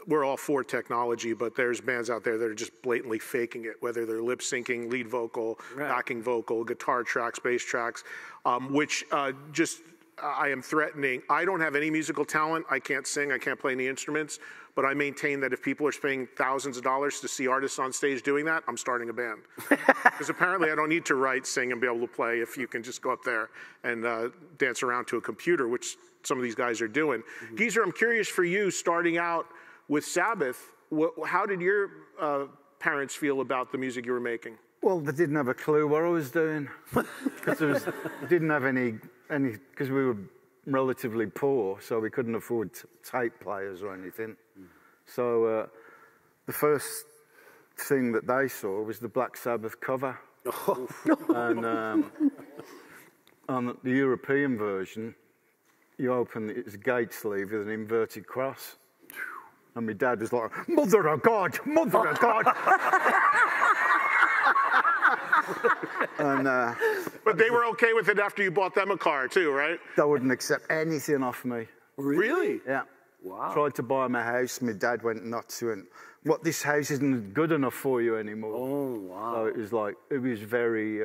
we're all for technology, but there's bands out there that are just blatantly faking it, whether they're lip syncing, lead vocal, backing vocal, guitar tracks, bass tracks, which just, I am threatening. I don't have any musical talent. I can't sing, I can't play any instruments, but I maintain that if people are spending thousands of dollars to see artists on stage doing that, I'm starting a band. Because apparently I don't need to write, sing, and be able to play if you can just go up there and dance around to a computer, which some of these guys are doing. Mm-hmm. Geezer, I'm curious for you, starting out with Sabbath, how did your parents feel about the music you were making? Well, they didn't have a clue what I was doing. Because they didn't have any, because we were relatively poor, so we couldn't afford tape players or anything. Mm. So the first thing that they saw was the Black Sabbath cover. Oh. And on the European version, you open, it's a gate sleeve with an inverted cross. And my dad was like, mother of God, mother of God. And, but they were okay with it after you bought them a car too, right? They wouldn't accept anything off me. Really? Yeah. Wow. Tried to buy them a house. My dad went nuts. He went, what, this house isn't good enough for you anymore. Oh, wow. So it was like, it was very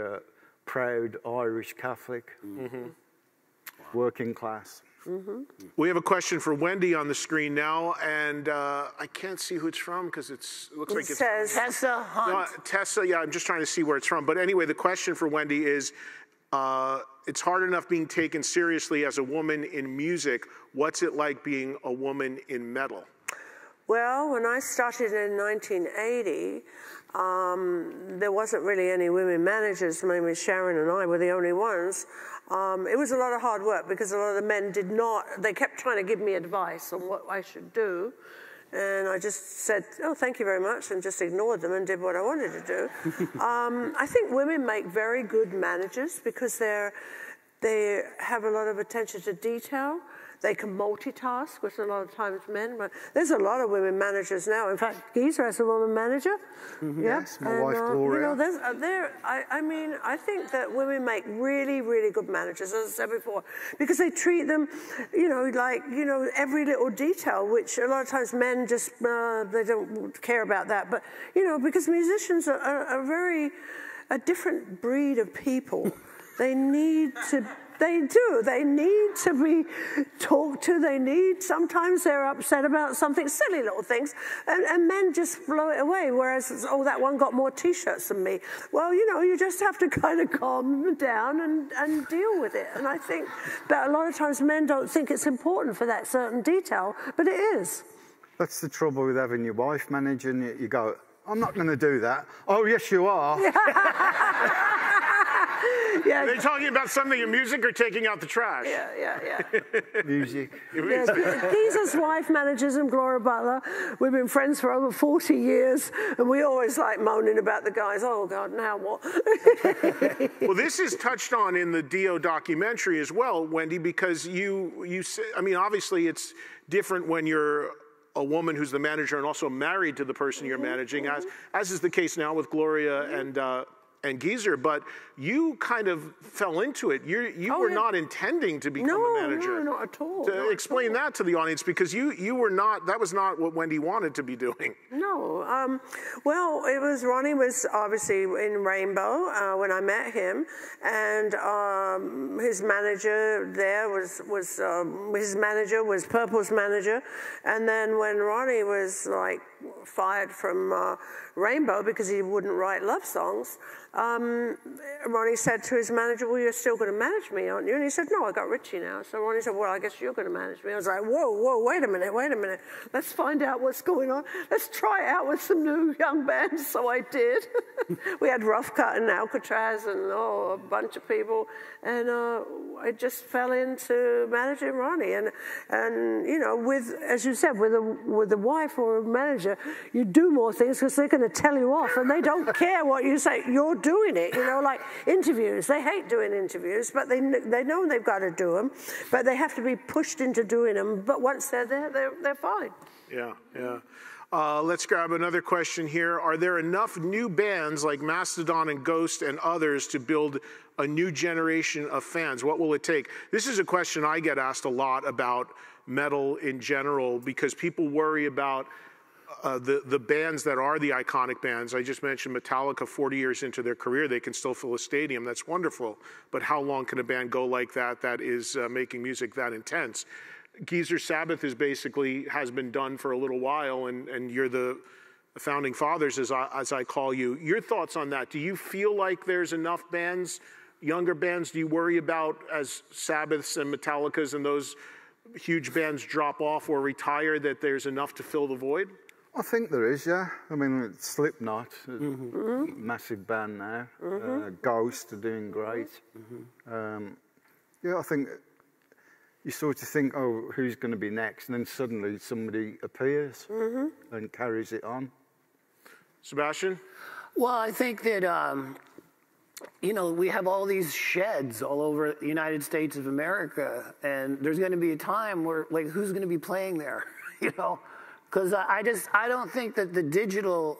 proud Irish Catholic, mm-hmm. working class. Mm-hmm. We have a question for Wendy on the screen now, and I can't see who it's from because it looks like it says Tessa Hunt. No, Tessa, yeah, I'm just trying to see where it's from. But anyway, the question for Wendy is, it's hard enough being taken seriously as a woman in music. What's it like being a woman in metal? Well, when I started in 1980, there wasn't really any women managers. Mainly Sharon and I were the only ones. It was a lot of hard work because a lot of the men did not, they kept trying to give me advice on what I should do. And I just said, oh, thank you very much, and just ignored them and did what I wanted to do. I think women make very good managers because they have a lot of attention to detail. They can multitask, which a lot of times men, but there's a lot of women managers now. In fact, Geezer has a woman manager. Mm-hmm. Yep. Yes, my wife, Gloria. You know, I mean, I think that women make really, really good managers, as I said before, because they treat them, you know, like, you know, every little detail, which a lot of times men just, they don't care about that. But, you know, because musicians are very, a different breed of people. They need to... They do. They need to be talked to. They need, sometimes they're upset about something, silly little things, and men just blow it away, whereas, oh, that one got more T-shirts than me. Well, you know, you just have to kind of calm down and deal with it. And I think that a lot of times men don't think it's important for that certain detail, but it is. That's the trouble with having your wife managing it. You go, I'm not going to do that. Oh, yes, you are. Yeah. Are they talking about something in music or taking out the trash? Yeah. Music. Yeah, Geezer's wife manages him, Gloria Butler. We've been friends for over 40 years, and we always like moaning about the guys. Oh, God, now what? Well, this is touched on in the Dio documentary as well, Wendy, because I mean, obviously it's different when you're a woman who's the manager and also married to the person you're managing, as is the case now with Gloria and Geezer, but you kind of fell into it. You were not intending to become a manager. No, not at all. Explain that to the audience, because you were not, that was not what Wendy wanted to be doing. No, well, it was, Ronnie was obviously in Rainbow when I met him, and his manager there was Purple's manager, and then when Ronnie was like fired from Rainbow because he wouldn't write love songs, Ronnie said to his manager, well, you're still going to manage me, aren't you? And he said, no, I got Richie now. So Ronnie said, well, I guess you're going to manage me. I was like, whoa, wait a minute. Let's find out what's going on. Let's try it out with some new young bands. So I did. We had Rough Cut and Alcatraz and a bunch of people. And I just fell into managing Ronnie. And you know, with, as you said, with a wife or a manager, you do more things because they're going to tell you off. And they don't care what you say. You're doing it, you know, like interviews. They hate doing interviews, but they know they've got to do them, but they have to be pushed into doing them. But once they're there, they're fine. Yeah. Let's grab another question here. Are there enough new bands like Mastodon and Ghost and others to build a new generation of fans? What will it take? This is a question I get asked a lot about metal in general, because people worry about the bands that are the iconic bands. I just mentioned Metallica, 40 years into their career, they can still fill a stadium. That's wonderful. But how long can a band go like that is making music that intense? Geezer, Sabbath is basically, has been done for a little while, and you're the founding fathers, as I call you. Your thoughts on that? Do you feel like there's enough bands, younger bands, do you worry about as Sabbaths and Metallicas and those huge bands drop off or retire, that there's enough to fill the void? I think there is, yeah. I mean, Slipknot, massive band now. Ghost are doing great. Yeah, I think you sort of think, oh, who's going to be next? And then suddenly somebody appears and carries it on. Sebastian? Well, I think that, you know, we have all these sheds all over the United States of America, and there's going to be a time where, like, who's going to be playing there, you know? Because I don't think that the digital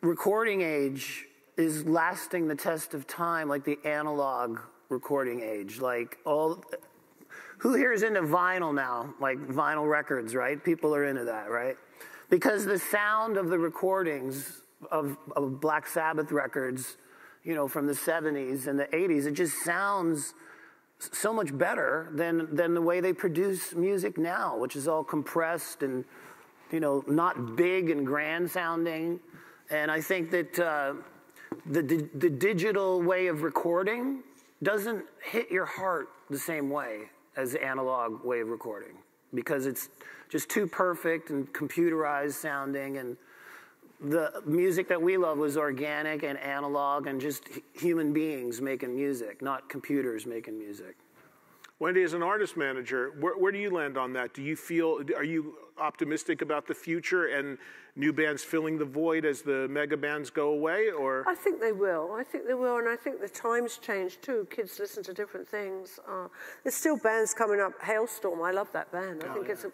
recording age is lasting the test of time like the analog recording age. Like, who here is into vinyl now? Like vinyl records, right? People are into that, right? Because the sound of the recordings of Black Sabbath records, you know, from the 70s and the 80s, it just sounds so much better than the way they produce music now, which is all compressed and, you know, not big and grand sounding. And I think that the digital way of recording doesn't hit your heart the same way as the analog way of recording, because it's just too perfect and computerized sounding, and the music that we love was organic and analog and just human beings making music, not computers making music. Wendy, as an artist manager, where do you land on that? Do you feel, are you optimistic about the future and new bands filling the void as the mega bands go away, or? I think they will. I think they will, and I think the times change too. Kids listen to different things. There's still bands coming up. Hailstorm, I love that band. I think it's a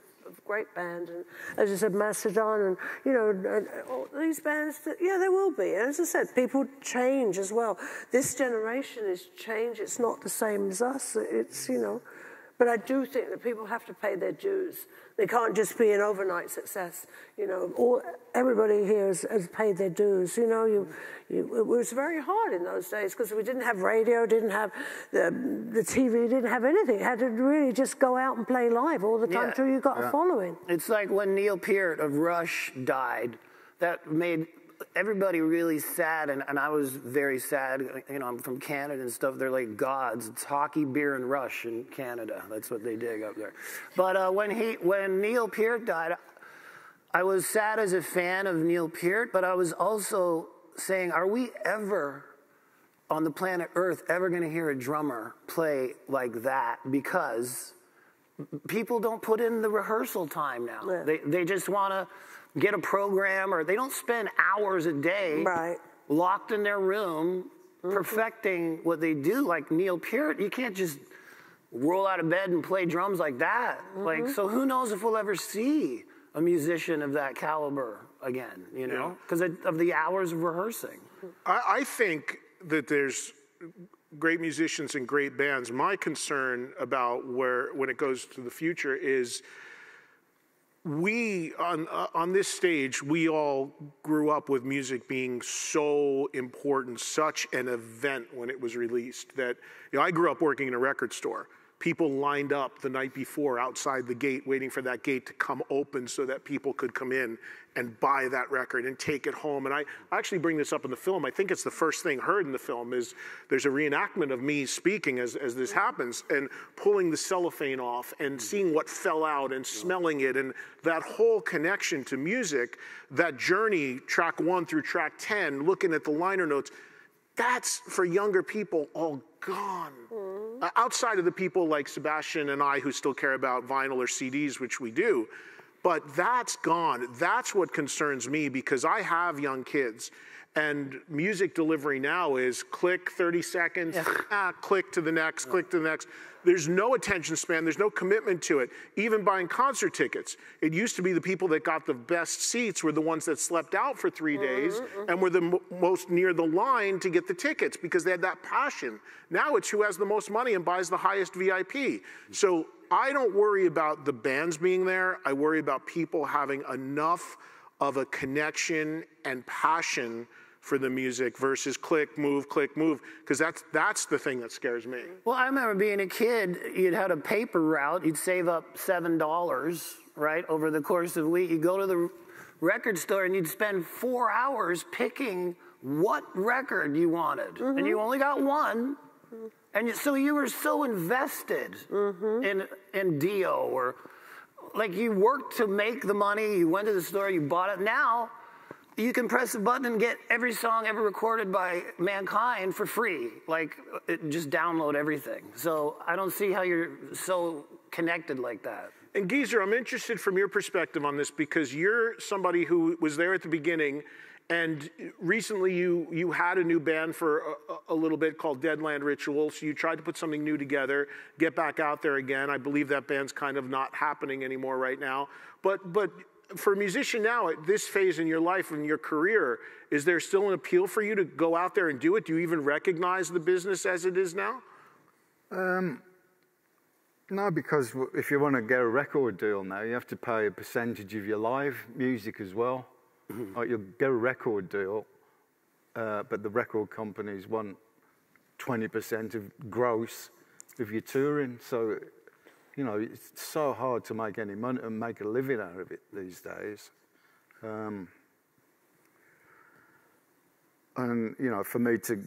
great band, and as I said, Mastodon, and you know, and all these bands, there will be. And as I said, people change as well. This generation is change. It's not the same as us. It's, you know, but I do think that people have to pay their dues. They can't just be an overnight success. You know, everybody here has paid their dues. You know, it was very hard in those days because we didn't have radio, didn't have the TV, didn't have anything. Had to really just go out and play live all the time until you got a following. It's like when Neil Peart of Rush died, that made everybody really sad, and I was very sad. You know, I'm from Canada and stuff. They're like gods. It's hockey, beer, and Rush in Canada. That's what they dig up there. But when Neil Peart died, I was sad as a fan of Neil Peart, but I was also saying, are we ever on the planet Earth ever going to hear a drummer play like that, because people don't put in the rehearsal time now. Yeah. They just want to get a program, or they don't spend hours a day locked in their room perfecting what they do. Like Neil Peart, you can't just roll out of bed and play drums like that. Like, so who knows if we'll ever see a musician of that caliber again, you know, because of the hours of rehearsing. I think that there's great musicians and great bands. My concern about when it goes to the future is, we, on this stage, we all grew up with music being so important, such an event when it was released, that, you know, I grew up working in a record store. People lined up the night before outside the gate, waiting for that gate to come open so that people could come in and buy that record and take it home. And I actually bring this up in the film. I think it's the first thing heard in the film is there's a reenactment of me speaking as this happens, and pulling the cellophane off and seeing what fell out and smelling it, and that whole connection to music, that journey, track 1 through track 10, looking at the liner notes, that's for younger people all gone. Outside of the people like Sebastian and I who still care about vinyl or CDs, which we do, but that's gone. That's what concerns me, because I have young kids, and music delivery now is click 30 seconds, click to the next, click to the next. There's no attention span, there's no commitment to it. Even buying concert tickets. It used to be the people that got the best seats were the ones that slept out for 3 days and were the most near the line to get the tickets, because they had that passion. Now it's who has the most money and buys the highest VIP. So I don't worry about the bands being there. I worry about people having enough of a connection and passion for the music versus click, move, because that's the thing that scares me. Well, I remember being a kid, you'd had a paper route, you'd save up $7, right, over the course of a week. You'd go to the record store and you'd spend 4 hours picking what record you wanted. And you only got one. And so you were so invested in Dio, or like you worked to make the money, you went to the store, you bought it. Now, you can press a button and get every song ever recorded by mankind for free. Like, just download everything. So I don't see how you're so connected like that. And Geezer, I'm interested from your perspective on this, because you're somebody who was there at the beginning, and recently you had a new band for a little bit called Deadland Ritual, so you tried to put something new together, get back out there again. I believe that band's kind of not happening anymore right now. But for a musician now, at this phase in your life and your career, is there still an appeal for you to go out there and do it? Do you even recognize the business as it is now? No, because if you want to get a record deal now, you have to pay a percentage of your live music as well. Like, you'll get a record deal, but the record companies want 20% of gross if you're touring. So, you know, it's so hard to make any money and make a living out of it these days. And, you know, for me to...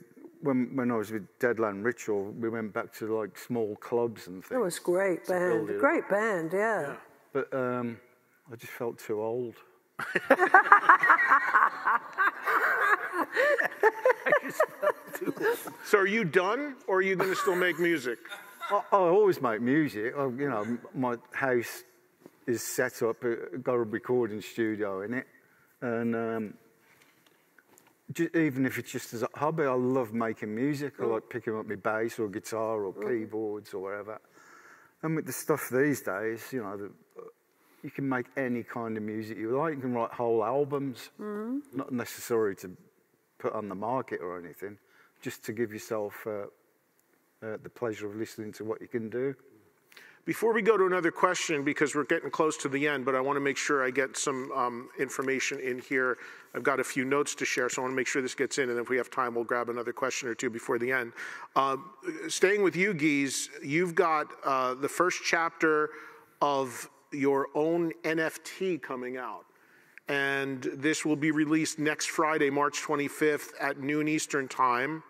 When I was with Deadland Ritual, we went back to, like, small clubs and things. It was a great band. Great band, yeah. But I just felt too old. So are you done, or are you going to still make music? I always make music. You know, my house is set up, got a recording studio in it, and even if it's just as a hobby, I love making music. I like picking up my bass or guitar or keyboards or whatever. And with the stuff these days, you know, you can make any kind of music you like. You can write whole albums, not necessary to put on the market or anything, just to give yourself the pleasure of listening to what you can do. Before we go to another question, because we're getting close to the end, but I want to make sure I get some information in here. I've got a few notes to share, so I want to make sure this gets in, and if we have time, we'll grab another question or two before the end. Staying with you, Geez, you've got the first chapter of your own NFT coming out. And this will be released next Friday, March 25th at noon Eastern time.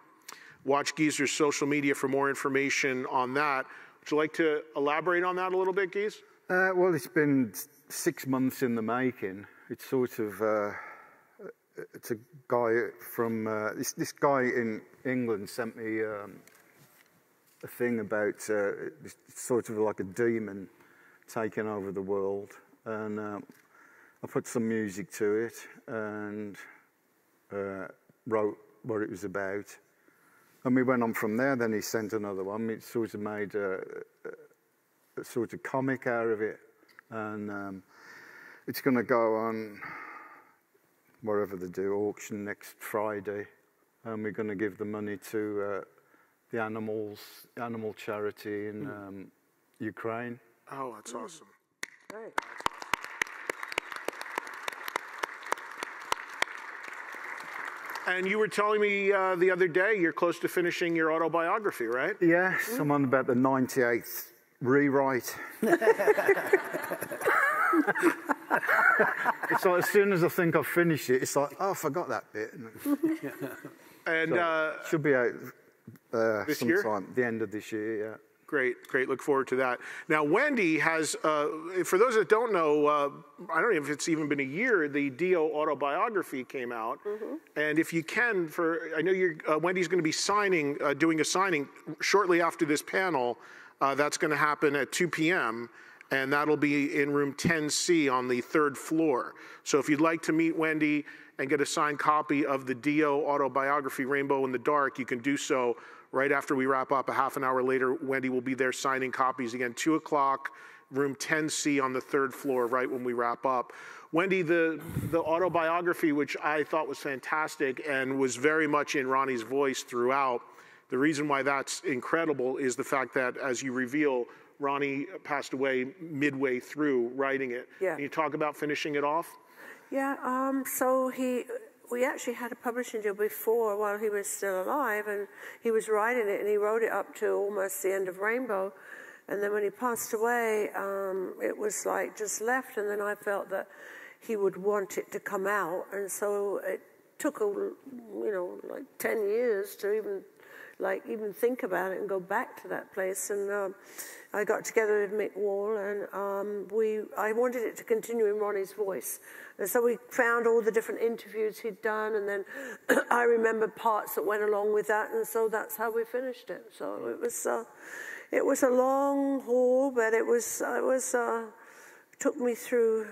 Watch Geezer's social media for more information on that. Would you like to elaborate on that a little bit, Geez? Well, it's been 6 months in the making. It's sort of it's a guy from this guy in England sent me a thing about sort of like a demon taking over the world, and I put some music to it and wrote what it was about, and we went on from there. Then he sent another one. It sort of made a sort of comic out of it, and it's going to go on wherever they do auction next Friday, and we're going to give the money to the animal charity in Ukraine. Oh, that's awesome! Great. And you were telling me the other day you're close to finishing your autobiography, right? Yes, I'm on about the 98th rewrite. It's like as soon as I think I've finished it, it's like, oh, I forgot that bit. And so it should be out sometime at the end of this year, yeah. Great, great. Look forward to that. Now, Wendy has, for those that don't know, I don't know if it's even been a year, the Dio autobiography came out. And if you can, I know you're, Wendy's going to be signing, doing a signing shortly after this panel. That's going to happen at 2 p.m., and that'll be in room 10C on the 3rd floor. So if you'd like to meet Wendy and get a signed copy of the Dio autobiography, Rainbow in the Dark, you can do so right after we wrap up. A half an hour later, Wendy will be there signing copies again, 2 o'clock, room 10C on the 3rd floor, right when we wrap up. Wendy, the autobiography, which I thought was fantastic and was very much in Ronnie's voice throughout. The reason why that's incredible is the fact that, as you reveal, Ronnie passed away midway through writing it. Yeah. Can you talk about finishing it off? Yeah, so we actually had a publishing deal before while he was still alive, and he was writing it, and he wrote it up to almost the end of Rainbow. And then when he passed away, it was like just left, and then I felt that he would want it to come out. And so it took, like 10 years to even think about it and go back to that place. And I got together with Mick Wall, and I wanted it to continue in Ronnie's voice. And so we found all the different interviews he'd done, and then I remembered parts that went along with that, and so that's how we finished it. So it was a long haul, but it took me through,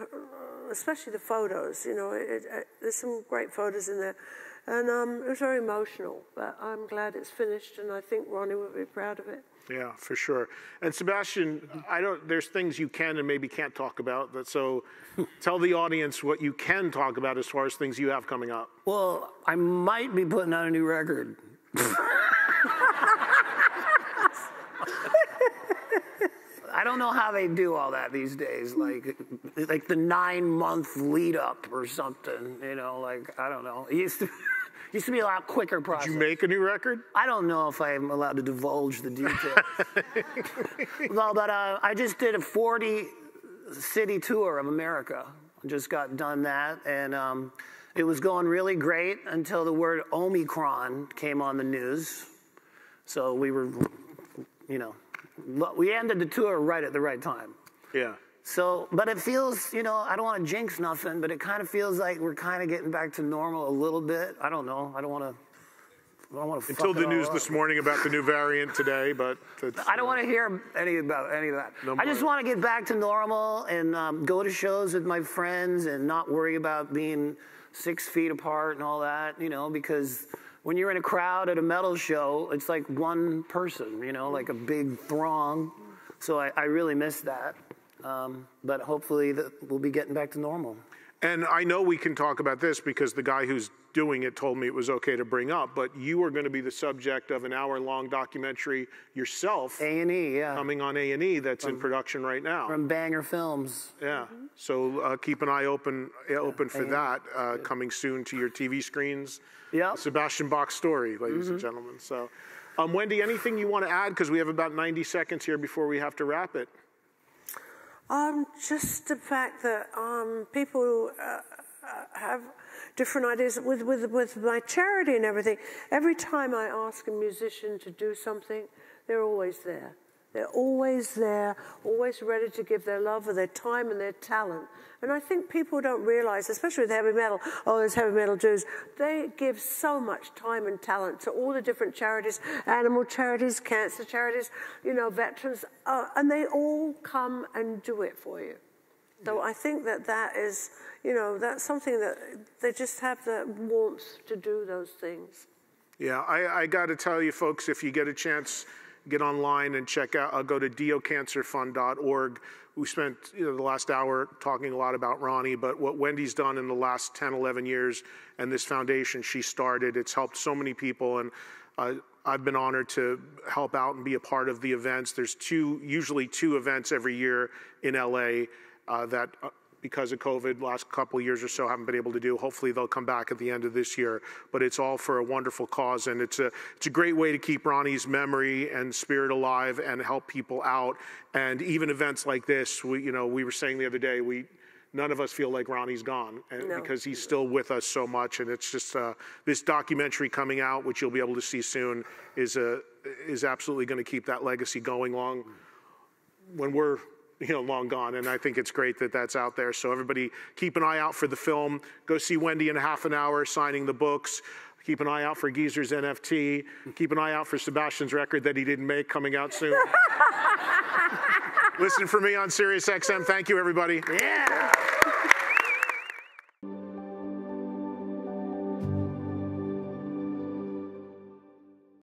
especially the photos. There's some great photos in there. And it was very emotional, but I'm glad it's finished, and I think Ronnie would be proud of it. Yeah, for sure. And Sebastian, there's things you can and maybe can't talk about, but so tell the audience what you can talk about as far as things you have coming up. Well, I might be putting out a new record. I don't know how they do all that these days, like the 9-month lead up or something, I don't know. It used to be a lot quicker process. Did you make a new record? I don't know if I'm allowed to divulge the details. No, but I just did a 40-city tour of America. I just got done that, and it was going really great until the word Omicron came on the news. So we were, we ended the tour right at the right time. Yeah. So, but it feels, I don't want to jinx nothing, but it kind of feels like we're kind of getting back to normal a little bit. I don't know. I don't want to fuck it all up. Until the news this morning about the new variant today, but it's, I don't want to hear any of that. No, I just want to get back to normal and go to shows with my friends and not worry about being 6 feet apart and all that, because when you're in a crowd at a metal show, it's like one person, like a big throng. So I really miss that. But hopefully we'll be getting back to normal. And I know we can talk about this because the guy who's doing it told me it was okay to bring up, but you are going to be the subject of an hour-long documentary yourself. A&E, yeah. Coming on A&E, that's in production right now. From Banger Films. Yeah. So keep an eye open for that coming soon to your TV screens. Yeah. Sebastian Bach story, ladies and gentlemen. So, Wendy, anything you want to add? Because we have about 90 seconds here before we have to wrap it. Just the fact that people have different ideas with my charity and everything. Every time I ask a musician to do something, they're always there. They're always there, always ready to give their love or their time and their talent. And I think people don't realize, especially with heavy metal, oh, there's heavy metal Jews. They give so much time and talent to all the different charities, animal charities, cancer charities, you know, veterans, and they all come and do it for you. So I think that that is, you know, that's something that they just have the warmth to do those things. Yeah, I got to tell you folks, if you get a chance, get online and check out, go to diocancerfund.org. We spent the last hour talking a lot about Ronnie, but what Wendy's done in the last 10, 11 years and this foundation she started, it's helped so many people. And I've been honored to help out and be a part of the events. There's usually two events every year in LA that because of COVID, last couple years or so, haven't been able to do. Hopefully they'll come back at the end of this year, but it's all for a wonderful cause, and it's a great way to keep Ronnie's memory and spirit alive and help people out. And even events like this, we were saying the other day, none of us feel like Ronnie's gone, and because he's still with us so much. And it's just this documentary coming out, which you'll be able to see soon, is absolutely going to keep that legacy going long when we're long gone. And I think it's great that that's out there. So everybody keep an eye out for the film. Go see Wendy in half an hour signing the books. Keep an eye out for Geezer's NFT. Keep an eye out for Sebastian's record that he didn't make coming out soon. Listen for me on Sirius XM. Thank you, everybody. Yeah.